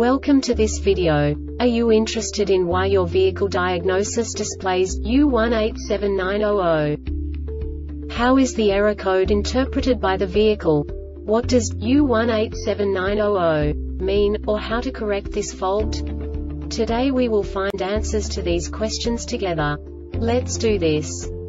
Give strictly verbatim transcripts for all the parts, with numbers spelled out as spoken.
Welcome to this video. Are you interested in why your vehicle diagnosis displays U one eight seven nine zero zero? How is the error code interpreted by the vehicle? What does U one eight seven nine zero zero mean, or how to correct this fault? Today we will find answers to these questions together. Let's do this.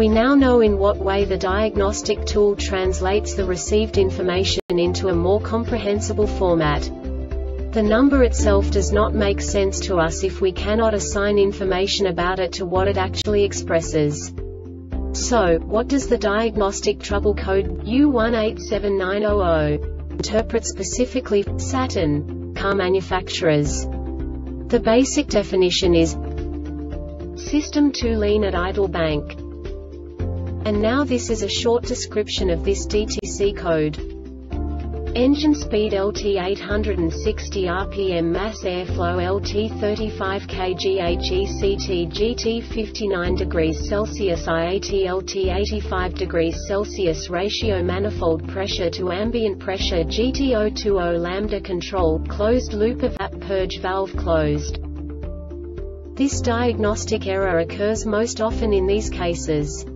We now know in what way the diagnostic tool translates the received information into a more comprehensible format. The number itself does not make sense to us if we cannot assign information about it to what it actually expresses. So, what does the diagnostic trouble code U one eight seven nine zero zero interpret specifically for Saturn car manufacturers? The basic definition is system too lean at idle bank. And now this is a short description of this D T C code. Engine speed L T eight hundred sixty R P M, mass airflow L T thirty-five kilograms, E C T G T fifty-nine degrees Celsius, I A T L T eighty-five degrees Celsius, ratio manifold pressure to ambient pressure G T zero two zero, lambda control, closed loop EVAP purge valve closed. This diagnostic error occurs most often in these cases.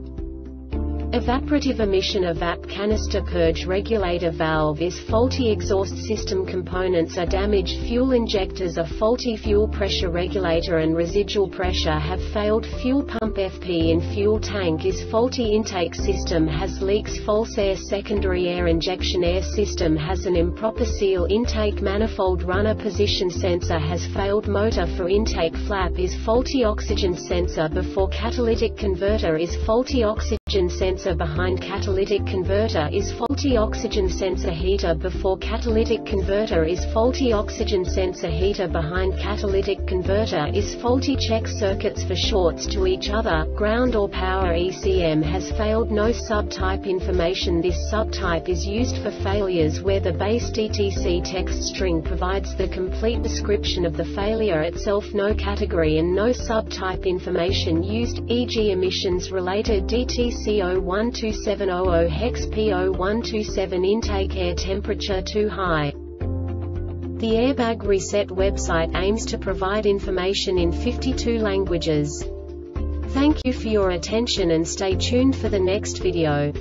Evaporative emission EVAP canister purge regulator valve is faulty, exhaust system components are damaged, fuel injectors are faulty, fuel pressure regulator and residual pressure have failed, fuel pump F P in fuel tank is faulty, intake system has leaks, false air, secondary air injection, air system has an improper seal, intake manifold runner position sensor has failed, motor for intake flap is faulty, oxygen sensor before catalytic converter is faulty, oxygen sensor behind catalytic converter is faulty, oxygen sensor heater before catalytic converter is faulty, oxygen sensor heater behind catalytic converter is faulty, check circuits for shorts to each other, ground or power, E C M has failed, no subtype information. This subtype is used for failures where the base D T C text string provides the complete description of the failure itself, no category and no subtype information used, for example emissions related D T C P zero one two seven zero zero hex P zero one two seven, intake air temperature too high. The Airbag Reset website aims to provide information in fifty-two languages. Thank you for your attention and stay tuned for the next video.